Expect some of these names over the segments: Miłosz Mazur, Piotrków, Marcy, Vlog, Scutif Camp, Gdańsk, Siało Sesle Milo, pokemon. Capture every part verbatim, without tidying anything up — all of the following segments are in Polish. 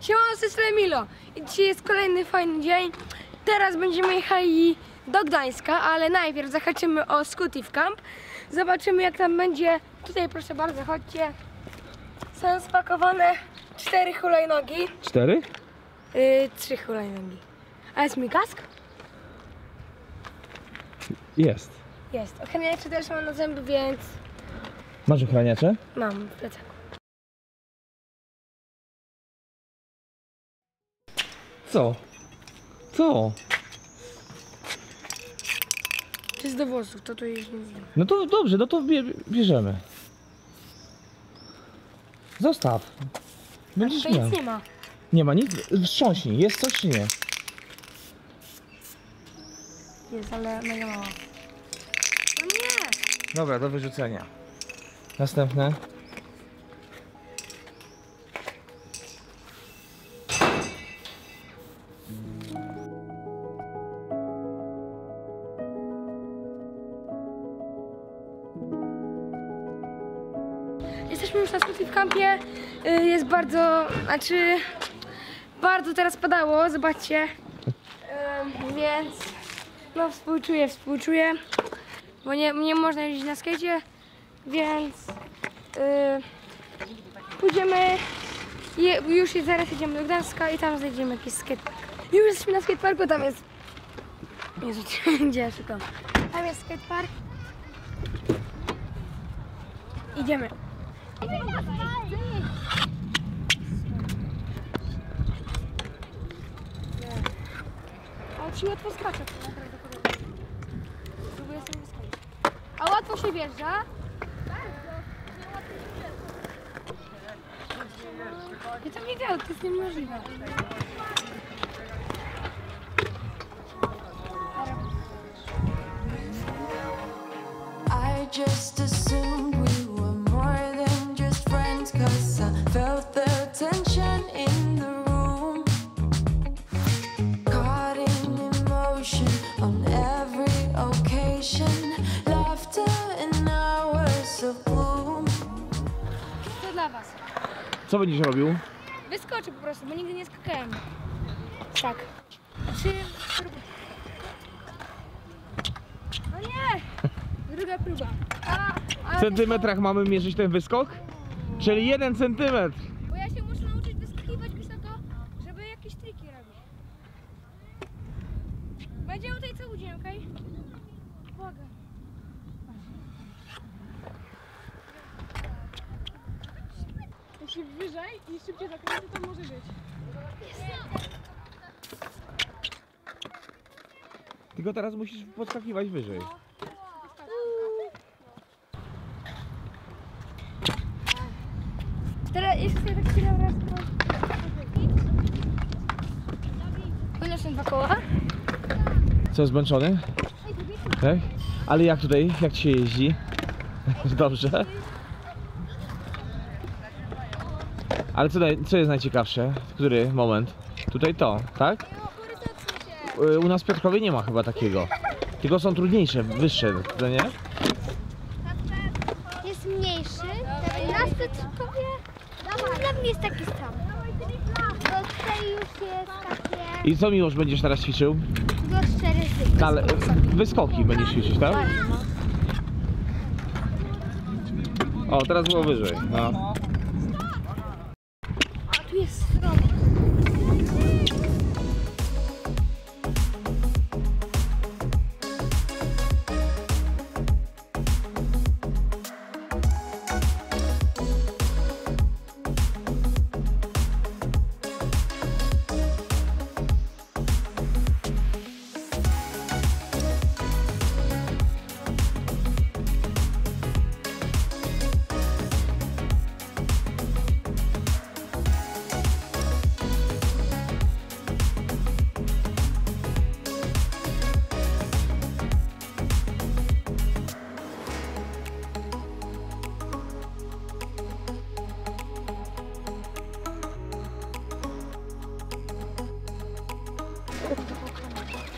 Siało Sesle Milo! I dzisiaj jest kolejny fajny dzień. Teraz będziemy jechali do Gdańska, ale najpierw zahaczymy o Scutif Camp. Zobaczymy, jak tam będzie. Tutaj proszę bardzo, chodźcie. Są spakowane cztery hulajnogi. Cztery? Yy, trzy hulajnogi. A jest mi kask? Jest. Jest. Ochraniacze też mam na zęby, więc... Masz ochraniacze? Mam, w plecaku. Co? Co? To jest do włosów, to tu już nie wiem. No to dobrze, no to bierzemy. Zostaw. Będziesz miał. Nic nie ma. Nie ma nic? Wstrząśnij, jest coś czy nie? Jest, ale mega mała. No nie! Dobra, do wyrzucenia. Następne. Jesteśmy już na Scutif Campie, jest bardzo, znaczy bardzo teraz padało, zobaczcie, um, więc no współczuję, współczuję, bo nie, nie można jeździć na skejcie, więc yy, pójdziemy, je, już zaraz jedziemy do Gdańska i tam znajdziemy jakiś skatepark. Już jesteśmy na skateparku, tam jest, Jezu, gdzie ja szukam, tam jest skatepark, idziemy. Ale ci łatwo skacze, to naprawdę powiem. Próbuję sobie wyskoczyć. A łatwo się wjeżdża? Bardzo. Łatwo się wjeżdża. Ja tam nie działo, to jest niemożliwe. I just assumed we were more than just friends, 'cause I felt the tension in the room, caught in emotion on every occasion, laughter and hours of gloom. To dla was. Co będziesz robił? Wyskoczę po prostu, bo nigdy nie skakałem. Tak. Znaczy... No nie! Druga próba. A, a... W centymetrach mamy mierzyć ten wyskok? Czyli jeden centymetr. Bo ja się muszę nauczyć wyskakiwać wysoko, żeby jakieś triki robić. Będziemy tutaj cały dzień, okej? Okay? Błagam. Jeśli wyżej i szybciej zakręcę, to może być. Tylko teraz musisz podskakiwać wyżej. Teraz jeszcze sobie tak chwilę raz. Płyniesz na dwa koła? Co, zmęczony? Tak? Ale jak tutaj? Jak ci się jeździ? Dobrze? Ale co, co jest najciekawsze? Który moment? Tutaj to, tak? U nas w Piotrkowie nie ma chyba takiego. Tylko są trudniejsze, wyższe, to nie? Jest mniejszy. U nas w Piotrkowie jest taki sam. Bo tutaj już jest takie... I co, Miłosz, będziesz teraz ćwiczył? Do cztery wyskoki. Ale wyskoki będziesz ćwiczyć, tak? O, teraz było wyżej. No. A tu jest stroma.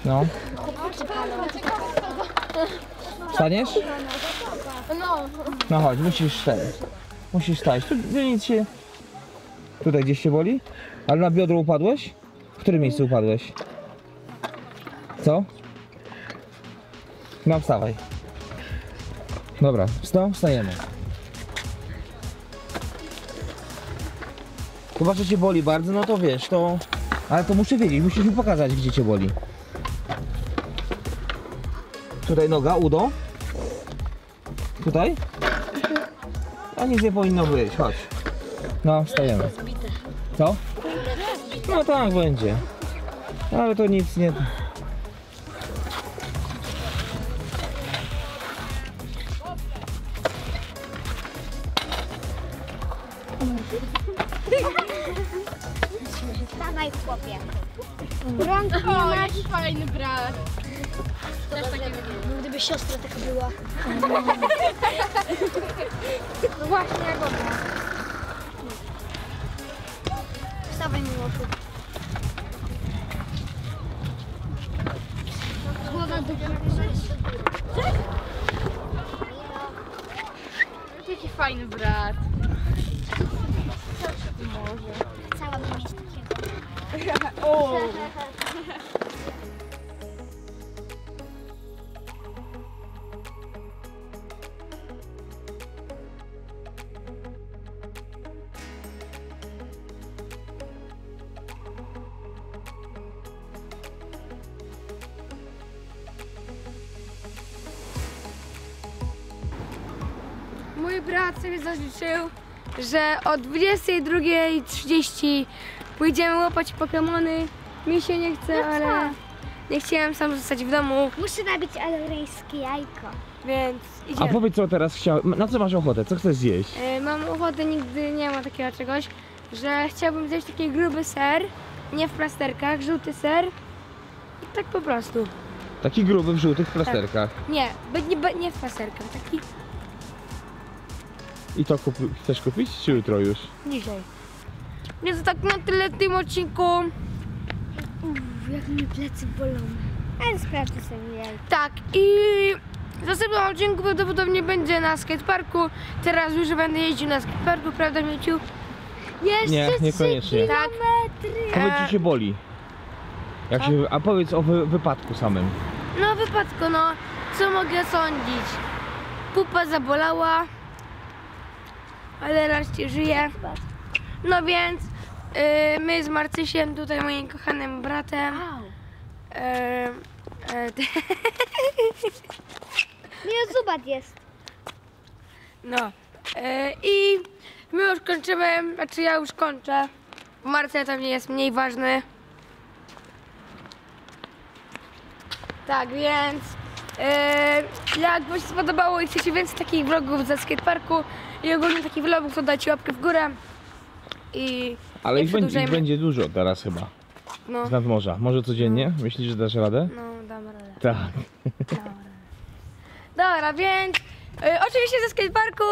No. Staniesz? No. No chodź, musisz stać. Musisz stać. Tu nic się... Tutaj gdzieś się boli? Ale na biodro upadłeś? W którym miejscu upadłeś? Co? No wstawaj. Dobra, wstał, wstajemy. Chyba, że cię boli bardzo, no to wiesz, to... Ale to muszę wiedzieć, musisz mi pokazać, gdzie cię boli. Tutaj noga, udo. Tutaj? A nic nie powinno być, chodź. No, wstajemy. Co? No tak, będzie. Ale to nic nie... Dawaj, chłopie. Rąk nie masz. O, fajny brat. Też takie wygląda. Gdyby siostra taka była. No właśnie, jak ona. Wstawaj, Miłoszu. Głowa do góry. Tak? Jaki fajny brat. Może. Cała mi O! Mój brat sobie zaliczył, że o dwudziestej drugiej trzydzieści pójdziemy łapać pokemony. Mi się nie chce, no ale nie chciałem sam zostać w domu. Muszę nabić alorejskie jajko. Więc idziemy. A powiedz, co teraz chciałem. Na co masz ochotę? Co chcesz zjeść? Yy, mam ochotę, nigdy nie ma takiego czegoś, że chciałbym zjeść taki gruby ser, nie w plasterkach, żółty ser. I tak po prostu. Taki gruby w żółtych plasterkach? Tak. Nie, nie, nie w plasterkach, taki... I to kup chcesz kupić, czy jutro już? Dzisiaj. Więc to tak na tyle w tym odcinku. Uff, jak mi plecy bolą. Ale sprawdzę sobie jajko. Tak, i w następnym odcinku prawdopodobnie będzie na skateparku. Teraz już będę jeździł na skateparku, prawda, Mieciu? Jeszcze nie, niekoniecznie. Tak. Powiedz, czy się boli. Jak się, a powiedz o wy wypadku samym. No wypadku, no. Co mogę sądzić? Pupa zabolała. Ale raczej żyje. No więc yy, my z Marcysiem, tutaj moim kochanym bratem. Yy, yy, Miłosz zubat jest. No. Yy, I my już kończymy, znaczy ja już kończę. Marcy to mnie jest mniej ważny. Tak więc yy, jak wam się spodobało i chcecie więcej takich vlogów ze skateparku i ogólnie takich vlogów, to dajcie łapkę w górę. I ale ich będzie, ich będzie dużo teraz chyba. No. Z nadmorza. Może codziennie? No. Myślisz, że dasz radę? No, dam radę. Tak. Dam radę. Dobra, więc y, oczywiście ze skateparku,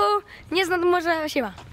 nie z nadmorza, siema.